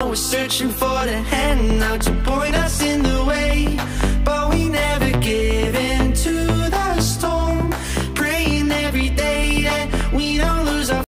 I was searching for the hand now to point out.